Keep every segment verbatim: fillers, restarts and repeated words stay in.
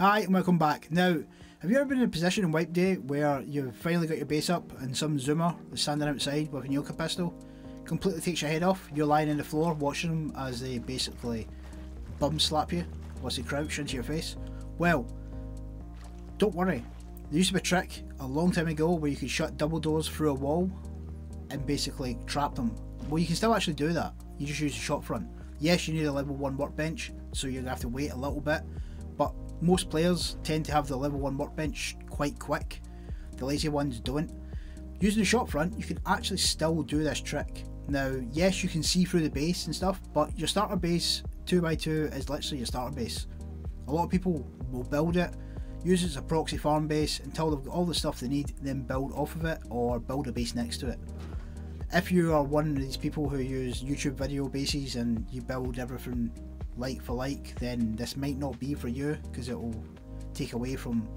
Hi and welcome back. Now, have you ever been in a position on wipe day where you've finally got your base up and some zoomer is standing outside with a Nyoka pistol, completely takes your head off, you're lying on the floor watching them as they basically bum slap you whilst they crouch into your face? Well, don't worry, there used to be a trick a long time ago where you could shut double doors through a wall and basically trap them. Well, you can still actually do that, you just use the shop front. Yes, you need a level one workbench, so you're going to have to wait a little bit, but most players tend to have the level one workbench quite quick. The lazy ones don't. Using the shop front, you can actually still do this trick. Now, yes, you can see through the base and stuff, but your starter base two by two is literally your starter base. A lot of people will build it, use it as a proxy farm base until they've got all the stuff they need, then build off of it or build a base next to it. If you are one of these people who use YouTube video bases and you build everything like for like, then this might not be for you because it will take away from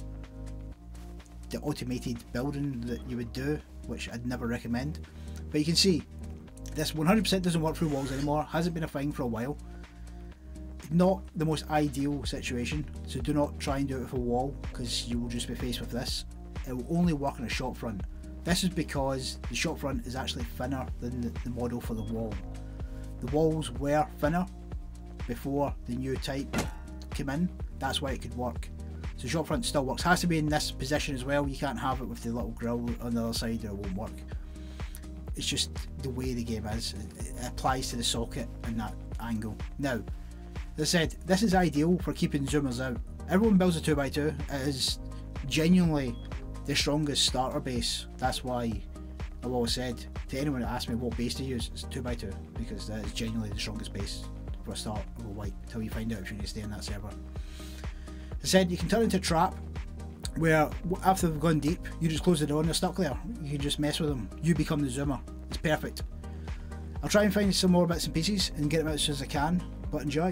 the automated building that you would do, which I'd never recommend. But you can see, this one hundred percent doesn't work through walls anymore, hasn't been a thing for a while. Not the most ideal situation, so do not try and do it with a wall because you will just be faced with this. It will only work on a shop front. This is because the shop front is actually thinner than the, the model for the wall. The walls were thinner before the new type came in, that's why it could work. So shop front still works, has to be in this position as well, you can't have it with the little grill on the other side or it won't work. It's just the way the game is, it applies to the socket and that angle. Now, as I said, this is ideal for keeping zoomers out. Everyone builds a two by two, it is genuinely the strongest starter base. That's why I've always said to anyone that asks me what base to use, it's two by two, because that is genuinely the strongest base for a start of a wipe until you find out if you're going to stay in that server. As I said, you can turn into a trap where after they've gone deep you just close the door and they're stuck there. You can just mess with them, you become the zoomer. It's perfect. I'll try and find some more bits and pieces and get them out as soon as I can, but enjoy.